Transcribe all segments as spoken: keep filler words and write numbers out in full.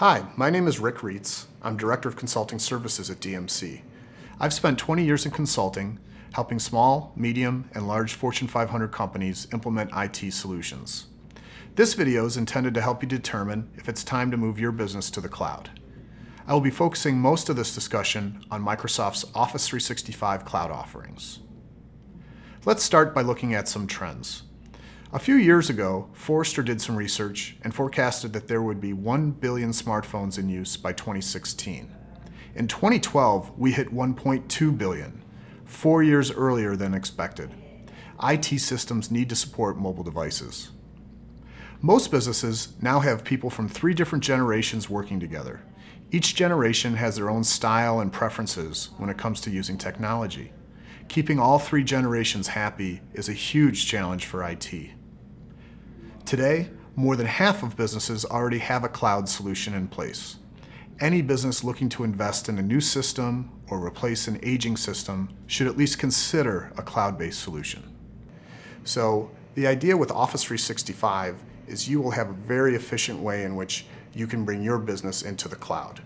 Hi, my name is Rick Reitz. I'm Director of Consulting Services at D M C. I've spent twenty years in consulting, helping small, medium, and large Fortune five hundred companies implement I T solutions. This video is intended to help you determine if it's time to move your business to the cloud. I will be focusing most of this discussion on Microsoft's Office three sixty-five cloud offerings. Let's start by looking at some trends. A few years ago, Forrester did some research and forecasted that there would be one billion smartphones in use by twenty sixteen. In twenty twelve, we hit one point two billion, four years earlier than expected. I T systems need to support mobile devices. Most businesses now have people from three different generations working together. Each generation has their own style and preferences when it comes to using technology. Keeping all three generations happy is a huge challenge for I T. Today, more than half of businesses already have a cloud solution in place. Any business looking to invest in a new system or replace an aging system should at least consider a cloud-based solution. So, the idea with Office three sixty-five is you will have a very efficient way in which you can bring your business into the cloud.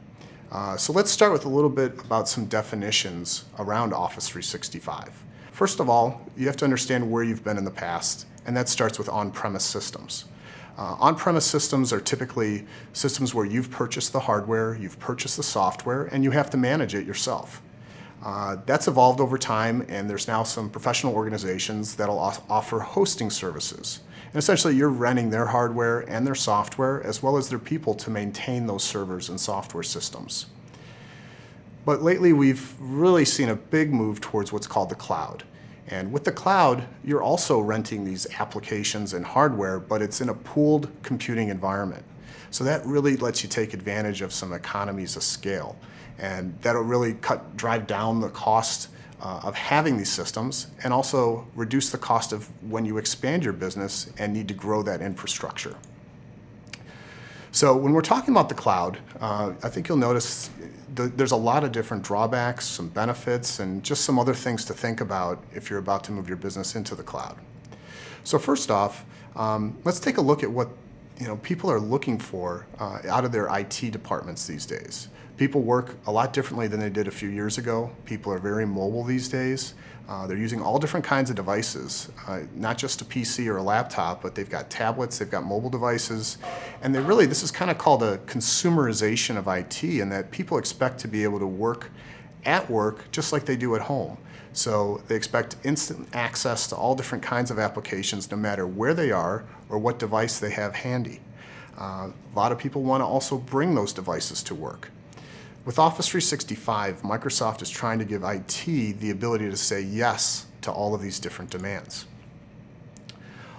Uh, so let's start with a little bit about some definitions around Office three sixty-five. First of all, you have to understand where you've been in the past, and that starts with on-premise systems. Uh, on-premise systems are typically systems where you've purchased the hardware, you've purchased the software, and you have to manage it yourself. Uh, that's evolved over time, and there's now some professional organizations that'll offer hosting services. And essentially, you're renting their hardware and their software, as well as their people to maintain those servers and software systems. But lately, we've really seen a big move towards what's called the cloud. And with the cloud, you're also renting these applications and hardware, but it's in a pooled computing environment. So that really lets you take advantage of some economies of scale. And that'll really cut, drive down the cost uh, of having these systems, and also reduce the cost of when you expand your business and need to grow that infrastructure. So when we're talking about the cloud, uh, I think you'll notice th there's a lot of different drawbacks, some benefits, and just some other things to think about if you're about to move your business into the cloud. So first off, um, let's take a look at what you know, people are looking for uh, out of their I T departments these days. People work a lot differently than they did a few years ago. People are very mobile these days. Uh, they're using all different kinds of devices, uh, not just a P C or a laptop, but they've got tablets, they've got mobile devices. And they really, this is kind of called a consumerization of I T, in that people expect to be able to work at work just like they do at home. So they expect instant access to all different kinds of applications, no matter where they are or what device they have handy. Uh, a lot of people want to also bring those devices to work. With Office three sixty-five, Microsoft is trying to give I T the ability to say yes to all of these different demands.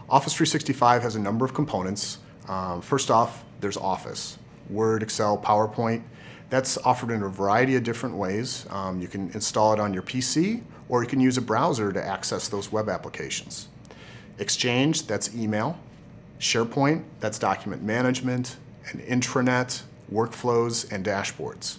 Office three sixty-five has a number of components. Um, first off, there's Office, Word, Excel, PowerPoint. That's offered in a variety of different ways. Um, you can install it on your P C, or you can use a browser to access those web applications. Exchange, that's email. SharePoint, that's document management, an intranet, workflows, and dashboards.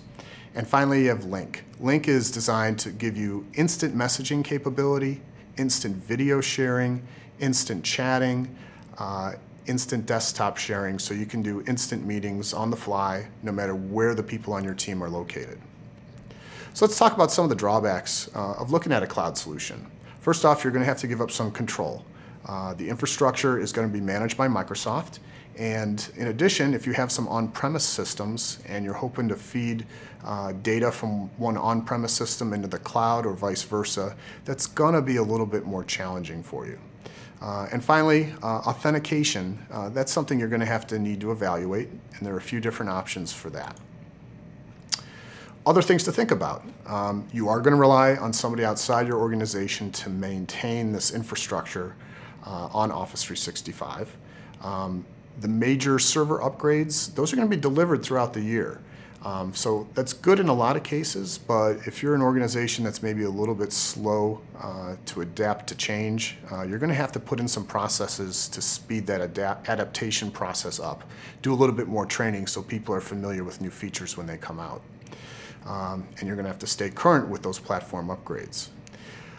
And finally, you have Lync. Lync is designed to give you instant messaging capability, instant video sharing, instant chatting, uh, instant desktop sharing, so you can do instant meetings on the fly, no matter where the people on your team are located. So let's talk about some of the drawbacks uh, of looking at a cloud solution. First off, you're going to have to give up some control. Uh, the infrastructure is going to be managed by Microsoft, and in addition, if you have some on-premise systems and you're hoping to feed uh, data from one on-premise system into the cloud or vice versa, that's going to be a little bit more challenging for you. Uh, and finally, uh, authentication. Uh, that's something you're going to have to need to evaluate, and there are a few different options for that. Other things to think about. Um, you are going to rely on somebody outside your organization to maintain this infrastructure uh, on Office three sixty-five. Um, the major server upgrades, those are going to be delivered throughout the year. Um, so that's good in a lot of cases, but if you're an organization that's maybe a little bit slow uh, to adapt to change, uh, you're going to have to put in some processes to speed that adapt adaptation process up. Do a little bit more training so people are familiar with new features when they come out. Um, and you're going to have to stay current with those platform upgrades.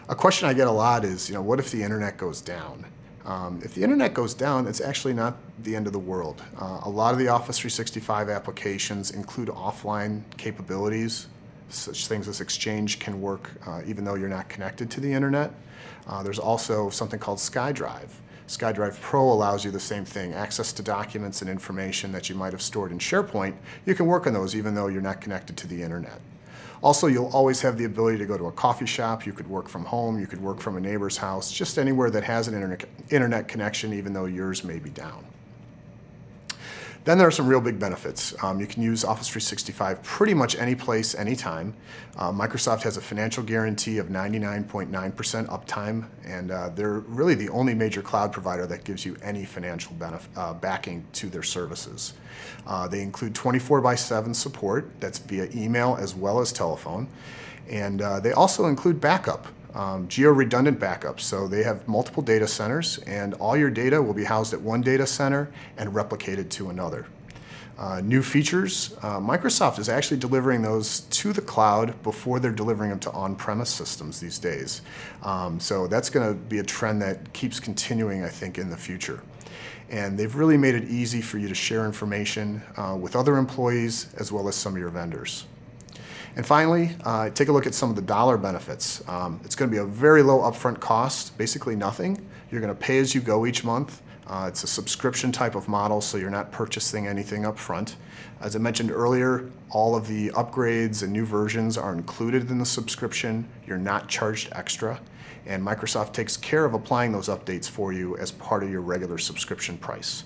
A question I get a lot is, you know, what if the internet goes down? Um, if the internet goes down, it's actually not the end of the world. Uh, a lot of the Office three sixty-five applications include offline capabilities. Such things as Exchange can work uh, even though you're not connected to the internet. Uh, there's also something called SkyDrive. SkyDrive Pro allows you the same thing, access to documents and information that you might have stored in SharePoint. You can work on those even though you're not connected to the internet. Also, you'll always have the ability to go to a coffee shop. You could work from home, you could work from a neighbor's house, just anywhere that has an internet, internet connection, even though yours may be down. Then there are some real big benefits. Um, you can use Office three sixty-five pretty much any place, anytime. Uh, Microsoft has a financial guarantee of ninety-nine point nine percent uptime, and uh, they're really the only major cloud provider that gives you any financial uh, backing to their services. Uh, they include twenty-four by seven support, that's via email as well as telephone, and uh, they also include backup. Um, geo-redundant backups, so they have multiple data centers, and all your data will be housed at one data center and replicated to another. Uh, new features, uh, Microsoft is actually delivering those to the cloud before they're delivering them to on-premise systems these days. Um, so that's going to be a trend that keeps continuing, I think, in the future. And they've really made it easy for you to share information uh, with other employees as well as some of your vendors. And finally, uh, take a look at some of the dollar benefits. Um, it's going to be a very low upfront cost, basically nothing. You're going to pay as you go each month. Uh, it's a subscription type of model, so you're not purchasing anything upfront. As I mentioned earlier, all of the upgrades and new versions are included in the subscription. You're not charged extra. And Microsoft takes care of applying those updates for you as part of your regular subscription price.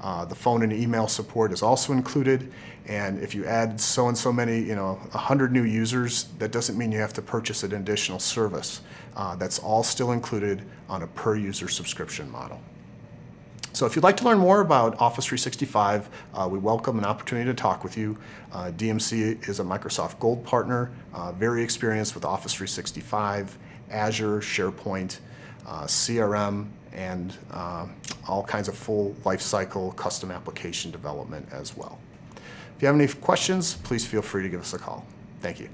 Uh, the phone and email support is also included, and if you add so and so many, you know, one hundred new users, that doesn't mean you have to purchase an additional service. Uh, that's all still included on a per-user subscription model. So if you'd like to learn more about Office three sixty-five, uh, we welcome an opportunity to talk with you. Uh, D M C is a Microsoft Gold partner, uh, very experienced with Office three sixty-five, Azure, SharePoint, uh, C R M, and uh, all kinds of full lifecycle custom application development as well. If you have any questions, please feel free to give us a call. Thank you.